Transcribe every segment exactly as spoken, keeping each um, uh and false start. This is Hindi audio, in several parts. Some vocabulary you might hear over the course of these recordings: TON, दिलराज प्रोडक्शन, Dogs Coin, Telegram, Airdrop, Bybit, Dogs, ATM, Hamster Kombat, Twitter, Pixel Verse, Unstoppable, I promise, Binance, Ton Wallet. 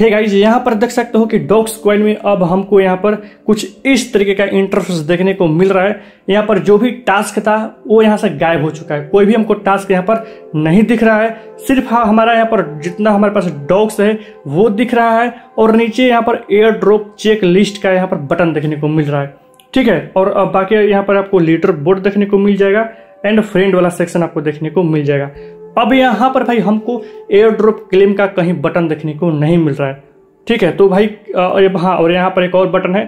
हे गाइस, यहाँ पर देख सकते हो कि डॉग्स कॉइन में अब हमको यहाँ पर कुछ इस तरीके का इंटरफेस देखने को मिल रहा है। यहाँ पर जो भी टास्क था वो यहाँ से गायब हो चुका है, कोई भी हमको टास्क यहाँ पर नहीं दिख रहा है। सिर्फ हमारा यहाँ पर जितना हमारे पास डॉग्स है वो दिख रहा है, और नीचे यहाँ पर एयर ड्रॉप चेक लिस्ट का यहाँ पर बटन देखने को मिल रहा है, ठीक है। और बाकी यहाँ पर आपको लीडर बोर्ड देखने को मिल जाएगा एंड फ्रेंड वाला सेक्शन आपको देखने को मिल जाएगा। अब यहाँ पर भाई हमको एयर ड्रॉप क्लेम का कहीं बटन देखने को नहीं मिल रहा है, ठीक है। तो भाई हाँ, और यहाँ पर एक और बटन है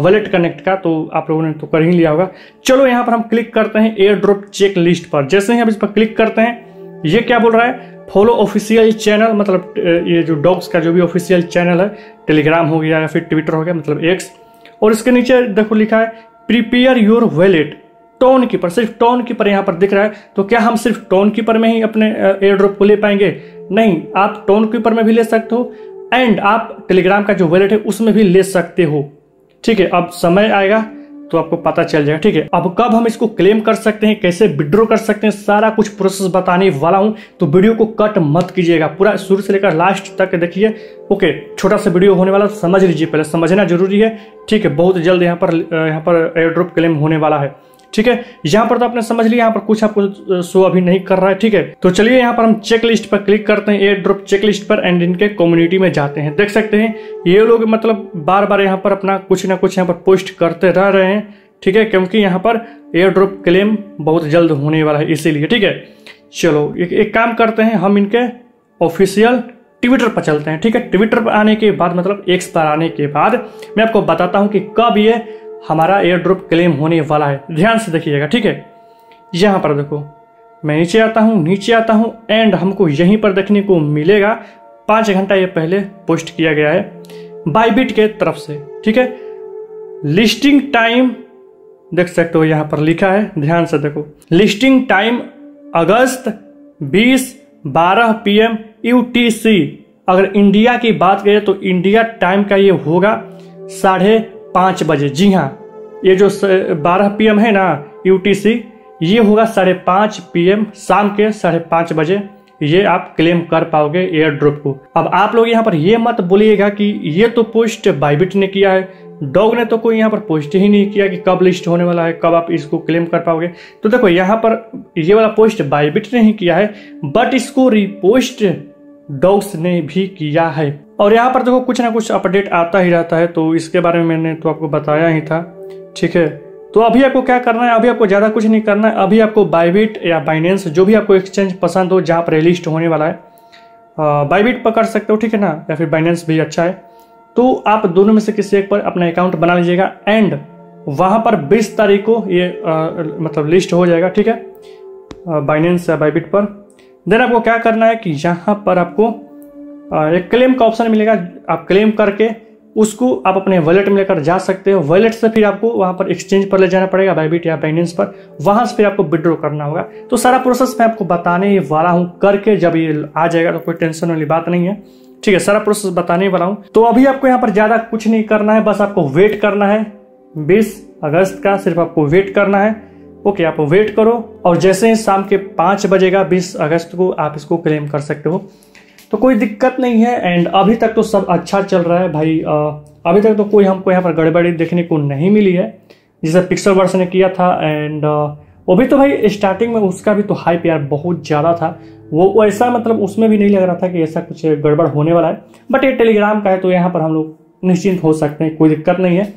वॉलेट कनेक्ट का, तो आप लोगों ने तो कर ही लिया होगा। चलो यहाँ पर हम क्लिक करते हैं एयर ड्रॉप चेक लिस्ट पर। जैसे ही हम इस पर क्लिक करते हैं, ये क्या बोल रहा है, फॉलो ऑफिशियल चैनल, मतलब ये जो डॉग्स का जो भी ऑफिशियल चैनल है, टेलीग्राम हो गया या फिर ट्विटर हो गया, मतलब एक्स। और इसके नीचे देखो लिखा है prepare your wallet Tonkeeper, सिर्फ टोन कीपर यहाँ पर दिख रहा है। तो क्या हम सिर्फ टोन कीपर में ही अपने एयर ड्रॉप को ले पाएंगे? नहीं, आप टोन कीपर में भी ले सकते हो एंड आप टेलीग्राम का जो वॉलेट है उसमें भी ले सकते हो, ठीक है। अब समय आएगा तो आपको पता चल जाएगा, ठीक है। अब कब हम इसको क्लेम कर सकते हैं, कैसे विड्रॉ कर सकते हैं, सारा कुछ प्रोसेस बताने वाला हूं, तो वीडियो को कट मत कीजिएगा, पूरा शुरू से लेकर लास्ट तक देखिए। ओके, छोटा सा वीडियो होने वाला, समझ लीजिए, पहले समझना जरूरी है, ठीक है। बहुत जल्द यहाँ पर यहाँ पर एयर ड्रॉप क्लेम होने वाला है, ठीक है। यहाँ पर तो आपने समझ लिया, यहाँ पर कुछ आपको शो अभी नहीं कर रहा है, ठीक है। तो चलिए यहाँ पर हम चेक लिस्ट पर क्लिक करते हैं, एयर ड्रॉप चेक लिस्ट पर, एंड इनके कम्युनिटी में जाते हैं। देख सकते हैं ये लोग मतलब बार बार यहाँ पर अपना कुछ ना कुछ यहाँ पर पोस्ट करते रह रहे हैं, ठीक है, क्योंकि यहाँ पर एयर ड्रॉप क्लेम बहुत जल्द होने वाला है, इसीलिए, ठीक है। चलो एक, एक काम करते हैं, हम इनके ऑफिशियल ट्विटर पर चलते हैं, ठीक है। ट्विटर पर आने के बाद, मतलब एक्स पर आने के बाद, मैं आपको बताता हूँ कि कब ये हमारा एयर ड्रॉप क्लेम होने वाला है। ध्यान से देखिएगा, ठीक है। यहाँ पर देखो, मैं नीचे आता हूँ, नीचे आता हूँ एंड हमको यहीं पर देखने को मिलेगा, पाँच घंटा ये पहले पोस्ट किया गया है बायबिट के तरफ से, ठीक है। लिस्टिंग टाइम देख सकते हो, यहाँ पर लिखा है, ध्यान से देखो, लिस्टिंग टाइम अगस्त बीस बारह P M U T C. अगर इंडिया की बात करें तो इंडिया टाइम का ये होगा साढ़े पाँच बजे। जी हाँ, ये जो बारह पीएम है ना यूटीसी, ये होगा साढ़े पाँच पीएम, शाम के साढ़े पाँच बजे ये आप क्लेम कर पाओगे एयर ड्रॉप को। अब आप लोग यहाँ पर ये मत बोलिएगा कि ये तो पोस्ट बायबिट ने किया है, डॉग ने तो कोई यहाँ पर पोस्ट ही नहीं किया कि कब लिस्ट होने वाला है, कब आप इसको क्लेम कर पाओगे। तो देखो यहाँ पर ये वाला पोस्ट बायबिट ने ही किया है, बट इसको रिपोस्ट डॉग्स ने भी किया है। और यहाँ पर देखो कुछ ना कुछ अपडेट आता ही रहता है, तो इसके बारे में मैंने तो आपको बताया ही था, ठीक है। तो अभी आपको क्या करना है, अभी आपको ज़्यादा कुछ नहीं करना है। अभी आपको बायबिट या बाइनेंस, जो भी आपको एक्सचेंज पसंद हो जहाँ पर लिस्ट होने वाला है, बायबिट पर कर सकते हो, ठीक है ना, या फिर बाइनेंस भी अच्छा है। तो आप दोनों में से किसी एक पर अपना अकाउंट बना लीजिएगा एंड वहाँ पर बीस तारीख को ये आ, मतलब लिस्ट हो जाएगा, ठीक है, बाइनेंस या बायबिट पर। देन आपको क्या करना है कि यहाँ पर आपको एक क्लेम का ऑप्शन मिलेगा, आप क्लेम करके उसको आप अपने वॉलेट में लेकर जा सकते हो। वॉलेट से फिर आपको वहाँ पर एक्सचेंज पर ले जाना पड़ेगा, बायबिट या बाइनेंस पर, वहाँ से फिर आपको विड्रॉ करना होगा। तो सारा प्रोसेस मैं आपको बताने वाला हूँ करके, जब ये आ जाएगा तो कोई टेंशन वाली बात नहीं है, ठीक है, सारा प्रोसेस बताने वाला हूँ। तो अभी आपको यहाँ पर ज़्यादा कुछ नहीं करना है, बस आपको वेट करना है बीस अगस्त का, सिर्फ आपको वेट करना है। ओके, आप वेट करो और जैसे ही शाम के पाँच बजेगा बीस अगस्त को आप इसको क्लेम कर सकते हो, तो कोई दिक्कत नहीं है। एंड अभी तक तो सब अच्छा चल रहा है भाई, आ, अभी तक तो कोई हमको यहाँ पर गड़बड़ी देखने को नहीं मिली है, जिसे पिक्सल वर्स ने किया था। एंड वो भी तो भाई स्टार्टिंग में उसका भी तो हाइप यार बहुत ज़्यादा था, वो ऐसा मतलब उसमें भी नहीं लग रहा था कि ऐसा कुछ गड़बड़ होने वाला है, बट ये टेलीग्राम का है तो यहाँ पर हम लोग निश्चिंत हो सकते हैं, कोई दिक्कत नहीं है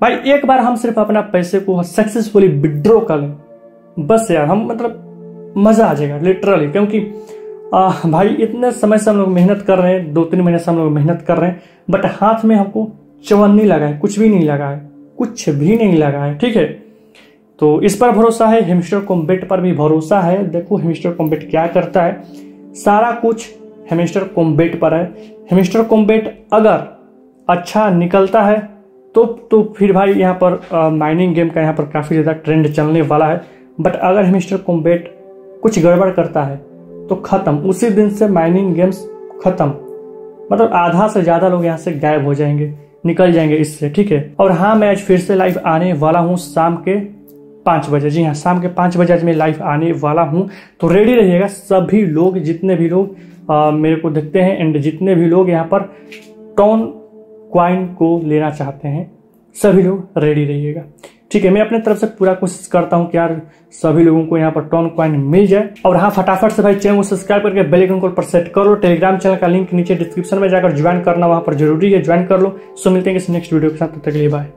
भाई। एक बार हम सिर्फ अपना पैसे को सक्सेसफुली विड्रॉ कर लें, बस यार हम मतलब मज़ा आ जाएगा लिटरली, क्योंकि आ, भाई इतने समय से हम लोग मेहनत कर रहे हैं, दो तीन महीने से हम लोग मेहनत कर रहे हैं, बट हाथ में हमको चवन्नी लगा है, कुछ भी नहीं लगा है, कुछ भी नहीं लगा है, ठीक है। तो इस पर भरोसा है, हैमस्टर कॉम्बैट पर भी भरोसा है। देखो हैमस्टर कॉम्बैट क्या करता है, सारा कुछ हैमस्टर कॉम्बैट पर है। हैमस्टर कॉम्बैट अगर अच्छा निकलता है तो तो फिर भाई यहाँ पर आ, माइनिंग गेम का यहाँ पर काफ़ी ज़्यादा ट्रेंड चलने वाला है, बट अगर हैमस्टर कॉम्बैट कुछ गड़बड़ करता है तो ख़त्म, उसी दिन से माइनिंग गेम्स ख़त्म, मतलब आधा से ज़्यादा लोग यहाँ से गायब हो जाएंगे, निकल जाएंगे इससे, ठीक है। और हाँ, मैं आज फिर से लाइव आने वाला हूँ शाम के पाँच बजे। जी हाँ, शाम के पाँच बजे आज मैं लाइव आने वाला हूँ, तो रेडी रहिएगा सभी लोग, जितने भी लोग आ, मेरे को दिखते हैं। एंड जितने भी लोग यहाँ पर टॉन क्वाइन को लेना चाहते हैं सभी लोग रेडी रहिएगा, ठीक है। मैं अपने तरफ से पूरा कोशिश करता हूँ कि यार सभी लोगों को यहाँ पर टॉन क्वाइन मिल जाए। और हाँ, फटाफट से भाई चैनल को सब्सक्राइब करके बेल आइकन को पर सेट कर लो। टेलीग्राम चैनल का लिंक नीचे डिस्क्रिप्शन में जाकर ज्वाइन करना, वहाँ पर जरूरी है, ज्वाइन कर लो। सो मिलते हैं इस नेक्स्ट वीडियो के साथ, तब तक के लिए बाय।